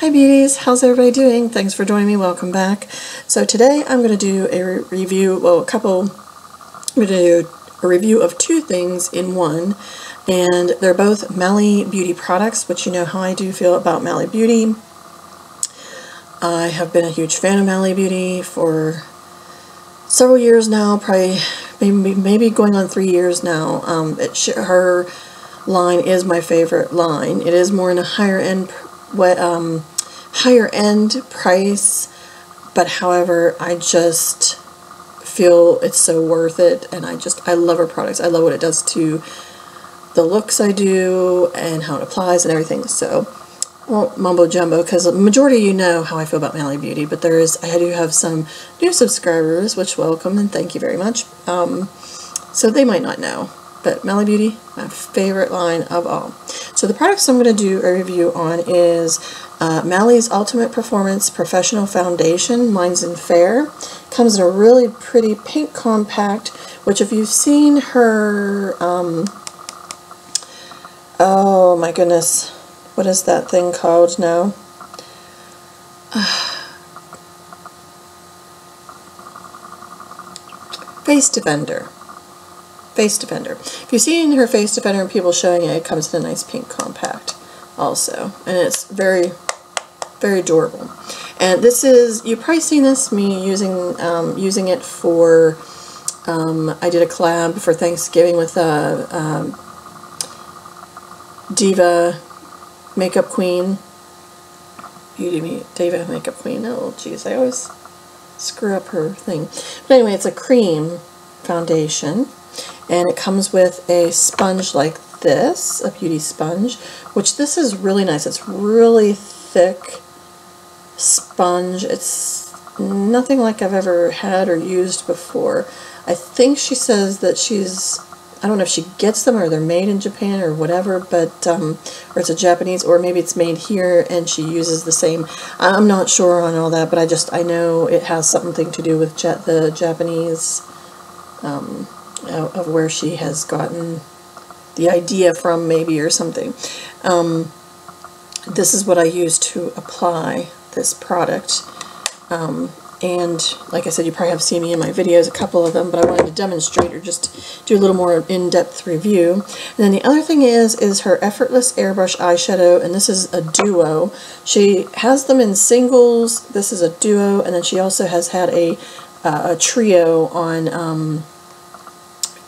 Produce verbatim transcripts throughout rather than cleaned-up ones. Hi beauties, how's everybody doing? Thanks for joining me, welcome back. So today I'm going to do a re review, well a couple, I'm going to do a review of two things in one, and they're both Mally Beauty products, which you know how I do feel about Mally Beauty. I have been a huge fan of Mally Beauty for several years now, probably maybe, maybe going on three years now. Um, it sh her line is my favorite line. It is more in a higher end What um, higher end price, but however, I just feel it's so worth it, and I just I love her products. I love what it does to the looks I do and how it applies and everything. So, well, mumbo jumbo, because the majority of you know how I feel about Mally Beauty, but there is I do have some new subscribers, which welcome and thank you very much. Um, so they might not know. But Mally Beauty, my favorite line of all. So the products I'm going to do a review on is uh, Mally's Ultimate Performance Professional Foundation. Mine's in Fair. Comes in a really pretty pink compact, which if you've seen her, um, oh my goodness, what is that thing called now? Uh, Face Defender. Face Defender. If you've seen her Face Defender and people showing it, it comes in a nice pink compact also. And it's very, very adorable. And this is, you've probably seen this, me using um, using it for, um, I did a collab for Thanksgiving with uh, um, Diva Makeup Queen. Beauty Diva Makeup Queen. Oh, jeez, I always screw up her thing. But anyway, it's a cream foundation. And it comes with a sponge like this, a beauty sponge, which this is really nice. It's really thick sponge. It's nothing like I've ever had or used before. I think she says that she's, I don't know if she gets them or they're made in Japan or whatever, but, um, or it's a Japanese, or maybe it's made here and she uses the same. I'm not sure on all that, but I just, I know it has something to do with ja the Japanese, um, of where she has gotten the idea from maybe or something. Um, this is what I use to apply this product. Um, and like I said, you probably have seen me in my videos, a couple of them, but I wanted to demonstrate or just do a little more in-depth review. And then the other thing is, is her Effortless Airbrush Eyeshadow, and this is a duo. She has them in singles, this is a duo, and then she also has had a, uh, a trio on um,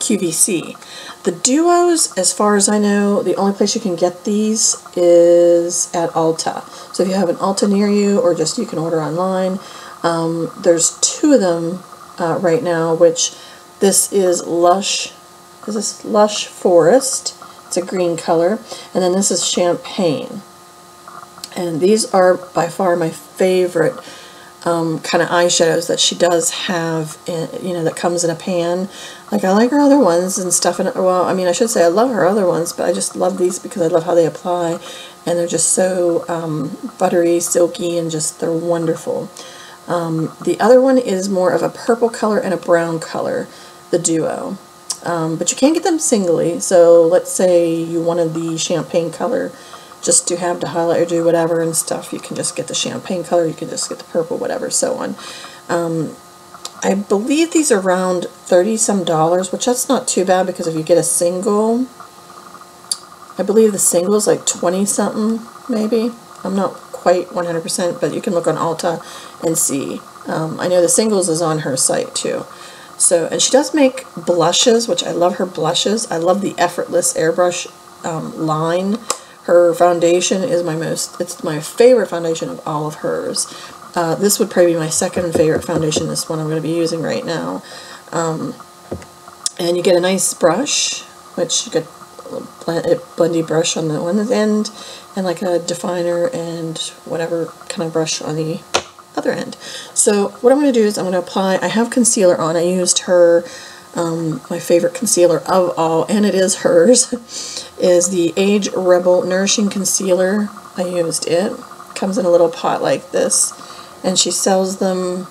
Q V C. The duos, as far as I know, the only place you can get these is at Ulta. So if you have an Ulta near you, or just you can order online, um, there's two of them uh, right now, which this is Lush, is this Lush Forest? It's a green color. And then this is Champagne. And these are by far my favorite Um, kind of eyeshadows that she does have, in, you know, that comes in a pan. Like, I like her other ones and stuff, and, well, I mean, I should say I love her other ones, but I just love these because I love how they apply, and they're just so um, buttery, silky, and just, they're wonderful. Um, the other one is more of a purple color and a brown color, the duo. Um, but you can get them singly, so let's say you wanted the champagne color, just to have to highlight or do whatever and stuff. You can just get the champagne color, you can just get the purple, whatever, so on. Um, I believe these are around thirty some dollars, which that's not too bad because if you get a single, I believe the single is like twenty something, maybe. I'm not quite one hundred percent, but you can look on Ulta and see. Um, I know the singles is on her site too. So, and she does make blushes, which I love her blushes. I love the Effortless Airbrush um, line. Her foundation is my most, it's my favorite foundation of all of hers. Uh, this would probably be my second favorite foundation, this one I'm going to be using right now. Um, and you get a nice brush, which you get a blendy brush on the one end, and like a definer and whatever kind of brush on the other end. So what I'm going to do is I'm going to apply, I have concealer on, I used her Um, my favorite concealer of all, and it is hers, is the Age Rebel Nourishing Concealer. I used it. Comes in a little pot like this, and she sells them,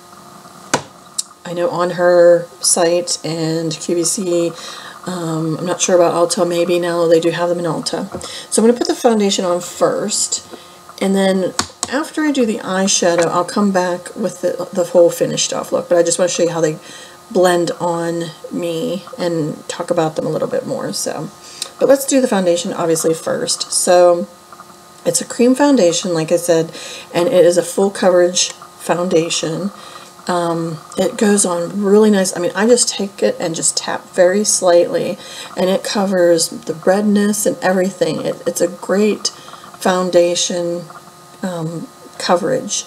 I know, on her site and Q V C. Um, I'm not sure about Ulta, maybe now they do have them in Ulta. So I'm going to put the foundation on first, and then after I do the eyeshadow, I'll come back with the, the whole finished off look, but I just want to show you how they blend on me and talk about them a little bit more. So, but let's do the foundation obviously first. So it's a cream foundation, like I said, and it is a full coverage foundation. Um, it goes on really nice. I mean, I just take it and just tap very slightly, and it covers the redness and everything. It, it's a great foundation um, coverage.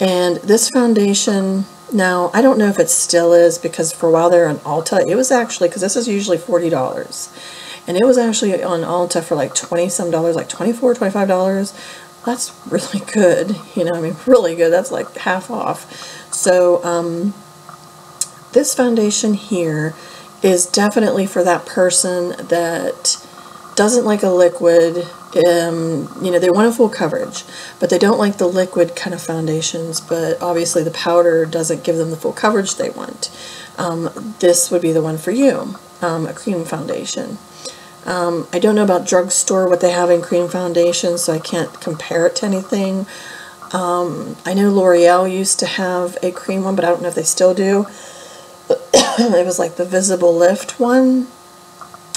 And this foundation, now, I don't know if it still is, because for a while there on Ulta, it was actually, because this is usually forty dollars, and it was actually on Ulta for like twenty some dollars, like twenty-four, twenty-five dollars. That's really good, you know, I mean, really good. That's like half off. So um, this foundation here is definitely for that person that doesn't like a liquid, um, you know, they want a full coverage, but they don't like the liquid kind of foundations, but obviously the powder doesn't give them the full coverage they want. Um, this would be the one for you, um, a cream foundation. Um, I don't know about drugstore, what they have in cream foundation, so I can't compare it to anything. Um, I know L'Oreal used to have a cream one, but I don't know if they still do. It was like the Visible Lift one,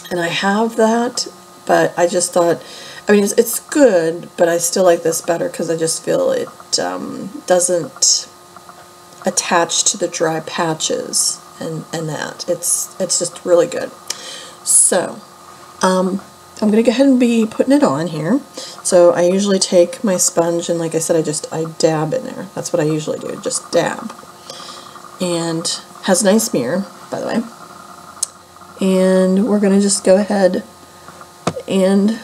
and I have that, but I just thought, I mean, it's, it's good, but I still like this better because I just feel it um, doesn't attach to the dry patches and, and that. It's, it's just really good. So... Um, I'm going to go ahead and be putting it on here. So I usually take my sponge and, like I said, I just I dab in there. That's what I usually do, just dab. And has a nice mirror, by the way. And we're going to just go ahead and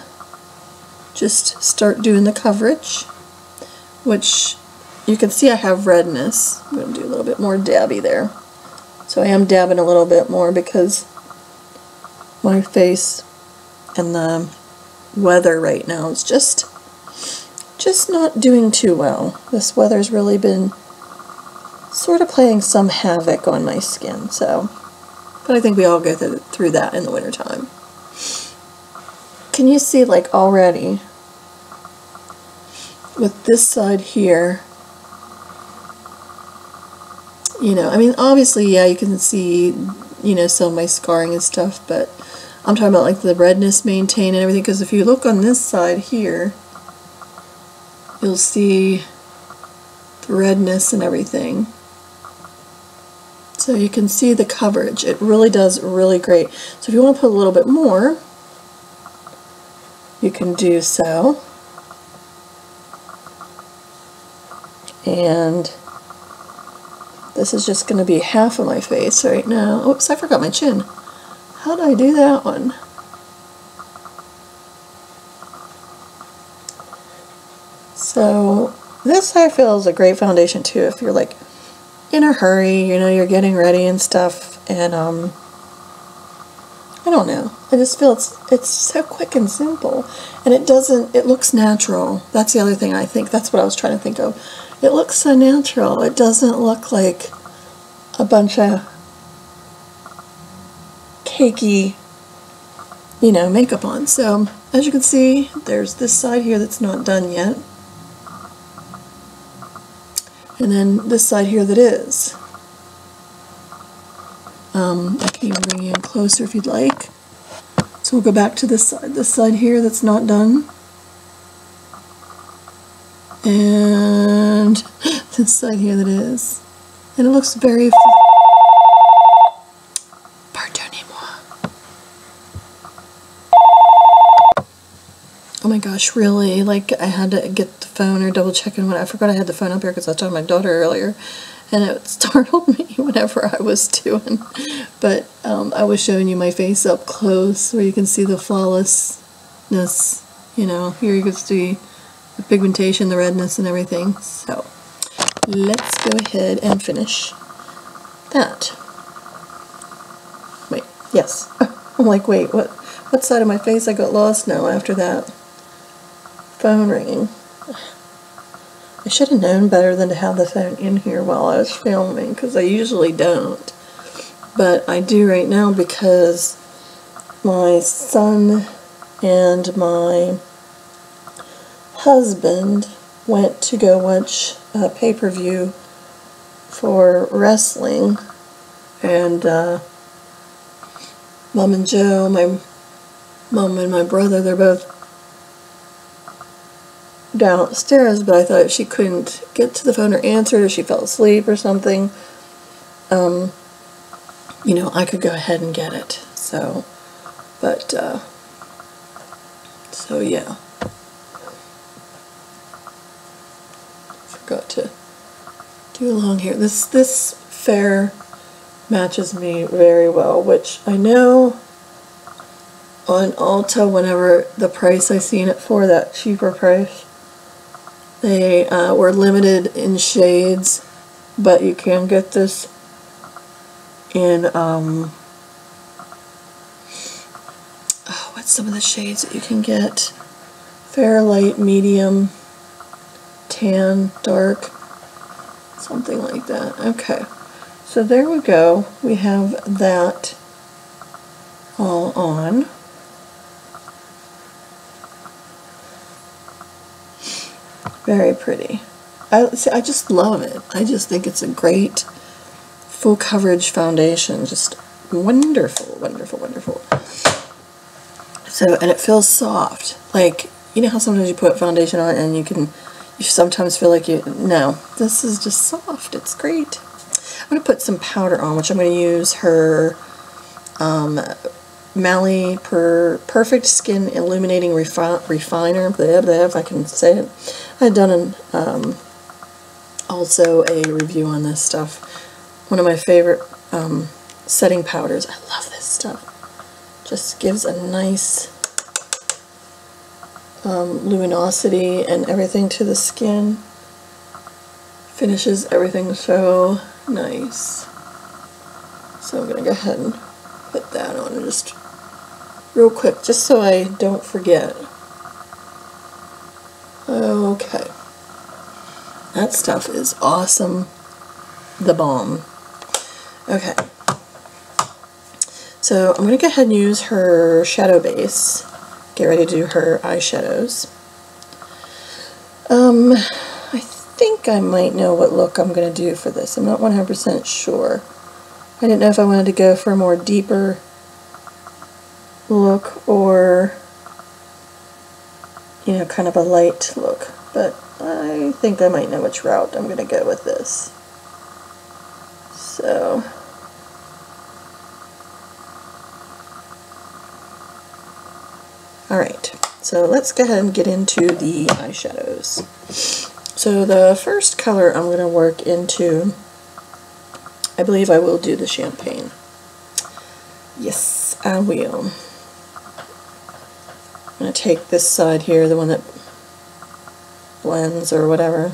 just start doing the coverage, which you can see I have redness. I'm going to do a little bit more dabby there. So I am dabbing a little bit more because my face and the weather right now is just just not doing too well. This weather's really been sort of playing some havoc on my skin, so, but I think we all go through, through that in the wintertime. Can you see, like, already with this side here, you know, I mean, obviously, yeah, you can see, you know, some of my scarring and stuff, but I'm talking about like the redness maintained and everything, because if you look on this side here, you'll see the redness and everything. So you can see the coverage. It really does really great. So if you want to put a little bit more, you can do so. And this is just going to be half of my face right now. Oops, I forgot my chin. How did I do that one? So this, I feel, is a great foundation too if you're like in a hurry, you know, you're getting ready and stuff, and um, I don't know. I just feel it's it's so quick and simple, and it doesn't, it looks natural. That's the other thing I think. That's what I was trying to think of. It looks so natural. It doesn't look like a bunch of cakey, you know, makeup on. So as you can see, there's this side here that's not done yet, and then this side here that is. Um, I can bring you in closer if you'd like. So we'll go back to this side, this side here that's not done, and this side here that is, and it looks very. Oh my gosh, really, like I had to get the phone or double check, and when I forgot I had the phone up here because I was talking to my daughter earlier, and it startled me whenever I was doing. But um, I was showing you my face up close where you can see the flawlessness, you know, here you can see the pigmentation, the redness and everything. So let's go ahead and finish that. Wait, yes. I'm like, wait, what, what side of my face? I got lost now after that. Phone ringing. I should have known better than to have the phone in here while I was filming, because I usually don't, but I do right now because my son and my husband went to go watch a pay-per-view for wrestling, and uh, Mom and Joe, my mom and my brother, they're both downstairs, but I thought she couldn't get to the phone or answer it, she fell asleep or something, um, you know, I could go ahead and get it. So, but, uh, so yeah. Forgot to do along here. This, this fair matches me very well, which I know on Ulta, whenever the price I seen it for, that cheaper price, they uh, were limited in shades, but you can get this in, um, oh, what's some of the shades that you can get? Fair, light, medium, tan, dark, something like that. Okay, so there we go. We have that all on. Very pretty. I, see, I just love it. I just think it's a great full coverage foundation. Just wonderful, wonderful, wonderful. So, and it feels soft. Like, you know how sometimes you put foundation on and you can, you sometimes feel like you, no, this is just soft. It's great. I'm going to put some powder on, which I'm going to use her um, Mally Per Perfect Skin Illuminating Refi Refiner, blah, blah, if I can say it. I had done an, um, also a review on this stuff. One of my favorite um, setting powders. I love this stuff. Just gives a nice um, luminosity and everything to the skin. Finishes everything so nice. So I'm going to go ahead and put that on and just real quick, just so I don't forget. Okay. That stuff is awesome. The bomb. Okay. So I'm going to go ahead and use her shadow base. Get ready to do her eyeshadows. Um, I think I might know what look I'm going to do for this. I'm not one hundred percent sure. I didn't know if I wanted to go for a more deeper look or, you know, kind of a light look, but I think I might know which route I'm going to go with this. So, alright, so let's go ahead and get into the eyeshadows. So the first color I'm going to work into, I believe I will do the champagne. Yes, I will. I'm going to take this side here, the one that blends or whatever.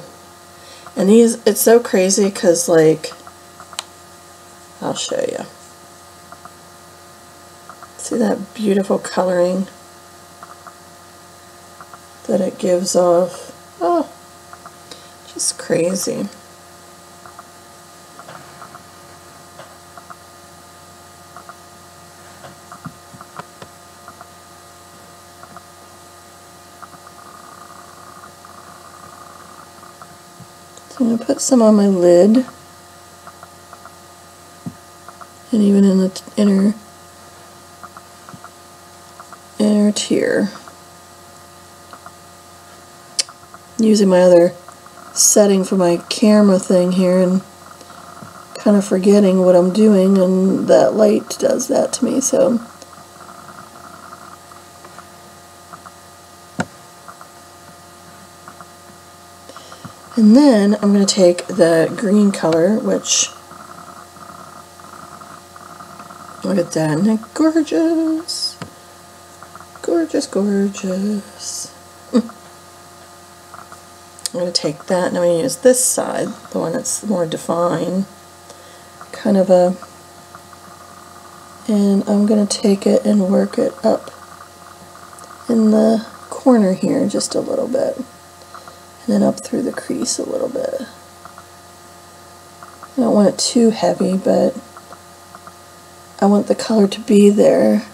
And these, it's so crazy because, like, I'll show you. See that beautiful coloring that it gives off? Oh, just crazy. I'm going to put some on my lid, and even in the inner, inner tier. I'm using my other setting for my camera thing here, and kind of forgetting what I'm doing, and that light does that to me, so. And then I'm going to take the green color, which, look at that, isn't it gorgeous? Gorgeous, gorgeous. I'm going to take that, and I'm going to use this side, the one that's more defined, kind of a, and I'm going to take it and work it up in the corner here just a little bit. And then up through the crease a little bit. I don't want it too heavy, but I want the color to be there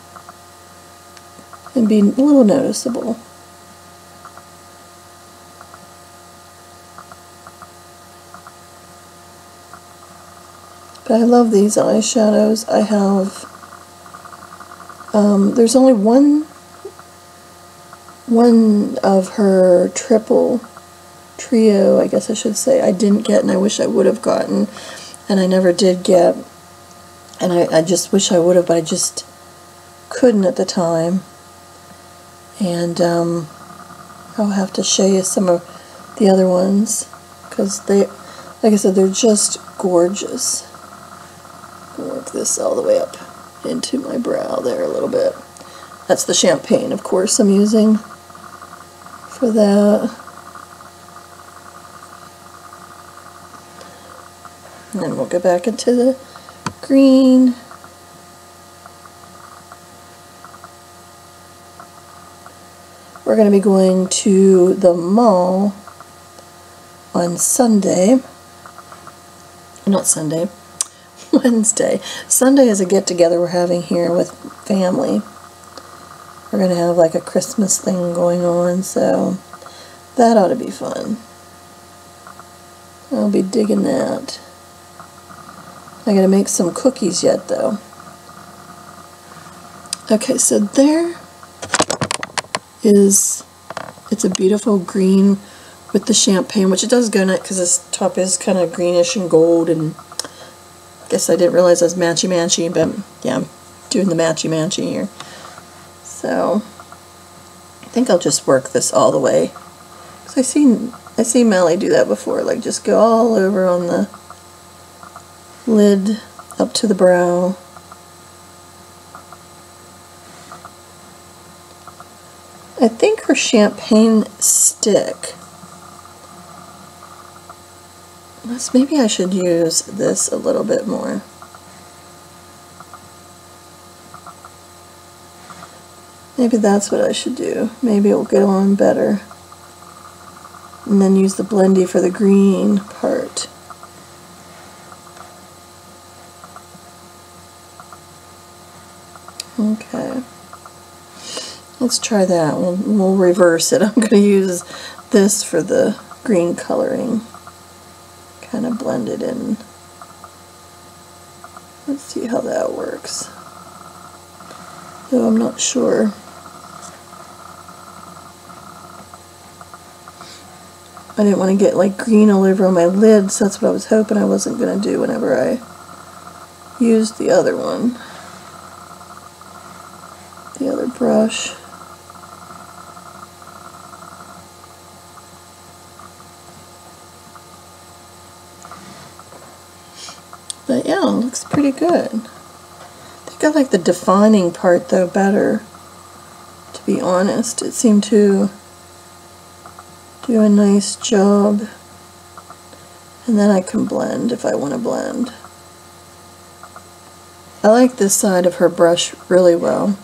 and be a little noticeable. But I love these eyeshadows. I have, um, there's only one, one of her triple trio, I guess I should say, I didn't get, and I wish I would have gotten, and I never did get, and I, I just wish I would have, but I just couldn't at the time. And um, I'll have to show you some of the other ones, because they, like I said, they're just gorgeous. I'll work this all the way up into my brow there a little bit. That's the champagne, of course, I'm using for that. And then we'll go back into the green. We're going to be going to the mall on Sunday. Not Sunday, Wednesday. Sunday is a get-together we're having here with family. We're going to have like a Christmas thing going on, so that ought to be fun. I'll be digging that. I gotta make some cookies yet, though. Okay, so there is, it's a beautiful green with the champagne, which it does go nice because this top is kind of greenish and gold, and I guess I didn't realize I was matchy-matchy, but yeah, I'm doing the matchy-matchy here. So I think I'll just work this all the way, because I've seen, I've seen Mally do that before, like just go all over on the lid up to the brow. I think her champagne stick, unless maybe I should use this a little bit more. Maybe that's what I should do. Maybe it will get on better. And then use the blendy for the green part. Okay, let's try that. We'll, we'll reverse it. I'm going to use this for the green coloring. Kind of blend it in. Let's see how that works. Though I'm not sure. I didn't want to get like green all over on my lid, so that's what I was hoping I wasn't going to do whenever I used the other one. The other brush. But yeah, it looks pretty good. I think I like the defining part though better, to be honest. It seemed to do a nice job. And then I can blend if I want to blend. I like this side of her brush really well.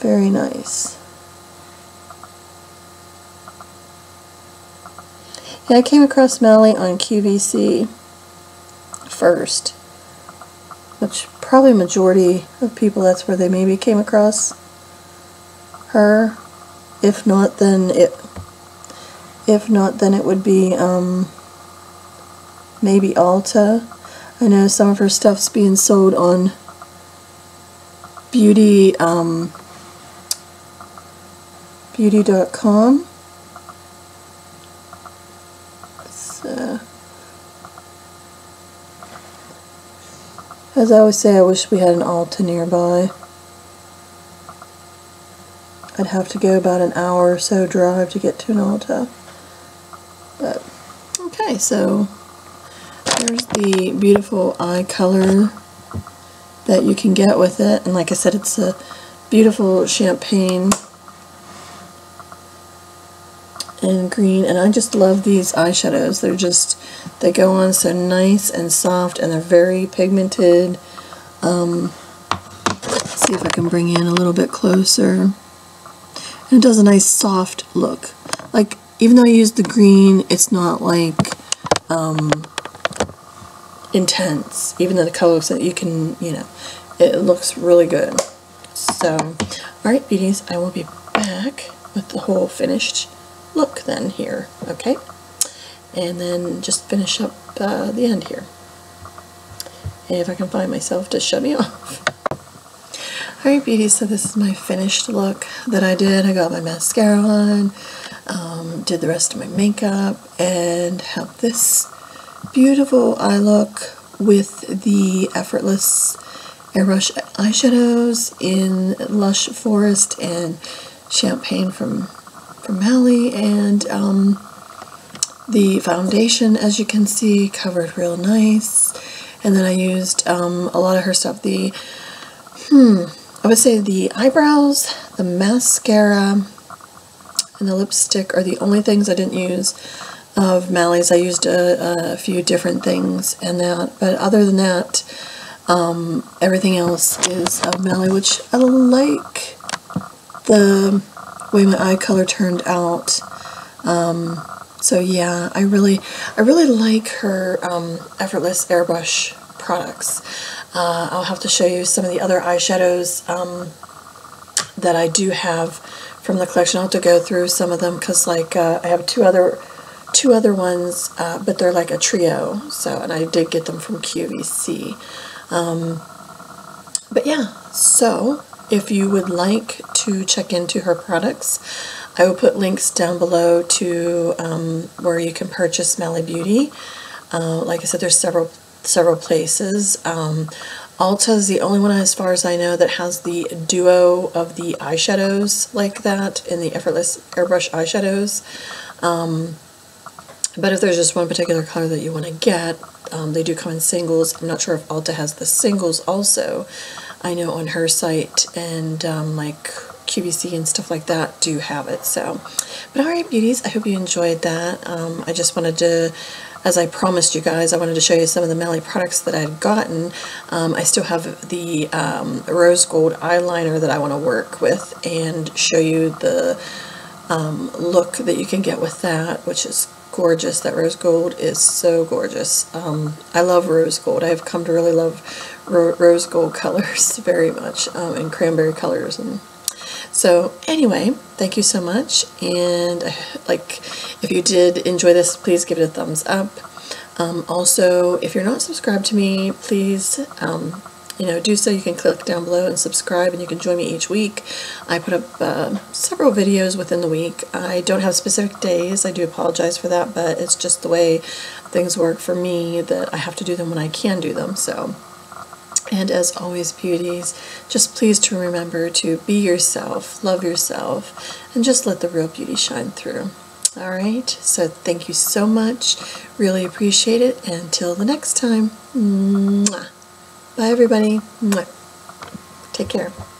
Very nice. Yeah, I came across Mally on Q V C first, which probably majority of people, that's where they maybe came across her. If not, then it, if not, then it would be um, maybe Ulta. I know some of her stuff's being sold on Beauty. Um, Beauty dot com. Uh, as I always say, I wish we had an Ulta nearby. I'd have to go about an hour or so drive to get to an Ulta. But okay, so there's the beautiful eye color that you can get with it, and like I said, it's a beautiful champagne and green, and I just love these eyeshadows. They're just, they go on so nice and soft, and they're very pigmented. Um, let's see if I can bring you in a little bit closer. And it does a nice soft look. Like, even though I use the green, it's not like um, intense, even though the color looks like you can, you know, it looks really good. So, alright beauties, I will be back with the whole finished look then here, okay? and then just finish up uh, the end here. If I can find myself to shut me off. Alright beauties, so this is my finished look that I did. I got my mascara on, um, did the rest of my makeup, and have this beautiful eye look with the Effortless Airbrush Eyeshadows in Lush Forest and Champagne from, from Mally, and um, the foundation, as you can see, covered real nice. And then I used um, a lot of her stuff, the, hmm, I would say the eyebrows, the mascara, and the lipstick are the only things I didn't use of Mally's. I used a, a few different things and that, but other than that, um, everything else is of Mally, which I like the way my eye color turned out. Um, So yeah, I really, I really like her um, Effortless Airbrush products. Uh, I'll have to show you some of the other eyeshadows um, that I do have from the collection. I'll have to go through some of them because, like, uh, I have two other, two other ones, uh, but they're like a trio. So, and I did get them from Q V C. Um, but yeah, so if you would like to check into her products, I will put links down below to um, where you can purchase Mally Beauty. Uh, like I said, there's several several places. Um, Ulta is the only one, as far as I know, that has the duo of the eyeshadows like that in the Effortless Airbrush Eyeshadows. Um, but if there's just one particular color that you want to get, um, they do come in singles. I'm not sure if Ulta has the singles also. I know on her site and um, like Q V C and stuff like that do have it. So, but alright beauties, I hope you enjoyed that. Um, I just wanted to, as I promised you guys, I wanted to show you some of the Mally products that I'd gotten. Um, I still have the um, rose gold eyeliner that I want to work with and show you the um, look that you can get with that, which is gorgeous. That rose gold is so gorgeous. Um, I love rose gold. I've come to really love ro rose gold colors very much, um, and cranberry colors. And so anyway, thank you so much, and I, like if you did enjoy this, please give it a thumbs up. Um, also, if you're not subscribed to me, please um, you know, do so. You can click down below and subscribe, and you can join me each week. I put up uh, several videos within the week. I don't have specific days. I do apologize for that, but it's just the way things work for me that I have to do them when I can do them. So, and as always, beauties, just please to remember to be yourself, love yourself, and just let the real beauty shine through. All right, so thank you so much. Really appreciate it. Until the next time. Mwah. Bye everybody. Take care.